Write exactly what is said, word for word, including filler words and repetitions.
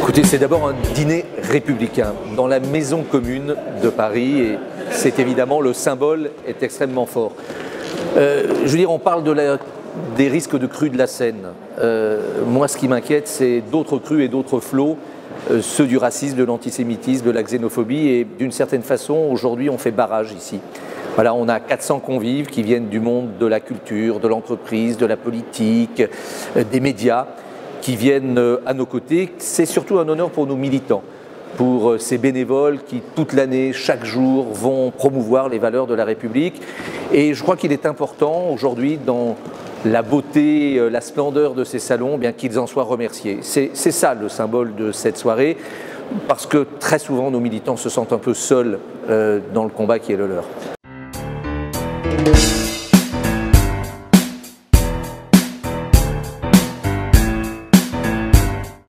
Écoutez, c'est d'abord un dîner républicain dans la maison commune de Paris et c'est évidemment, le symbole est extrêmement fort. Euh, je veux dire, on parle de la, des risques de crues de la Seine. Euh, moi, ce qui m'inquiète, c'est d'autres crues et d'autres flots, euh, ceux du racisme, de l'antisémitisme, de la xénophobie et d'une certaine façon, aujourd'hui, on fait barrage ici. Voilà, on a quatre cents convives qui viennent du monde de la culture, de l'entreprise, de la politique, des médias, qui viennent à nos côtés. C'est surtout un honneur pour nos militants, pour ces bénévoles qui, toute l'année, chaque jour, vont promouvoir les valeurs de la République. Et je crois qu'il est important aujourd'hui, dans la beauté, la splendeur de ces salons, eh bien qu'ils en soient remerciés. C'est ça le symbole de cette soirée, parce que très souvent, nos militants se sentent un peu seuls euh, dans le combat qui est le leur. Thank you.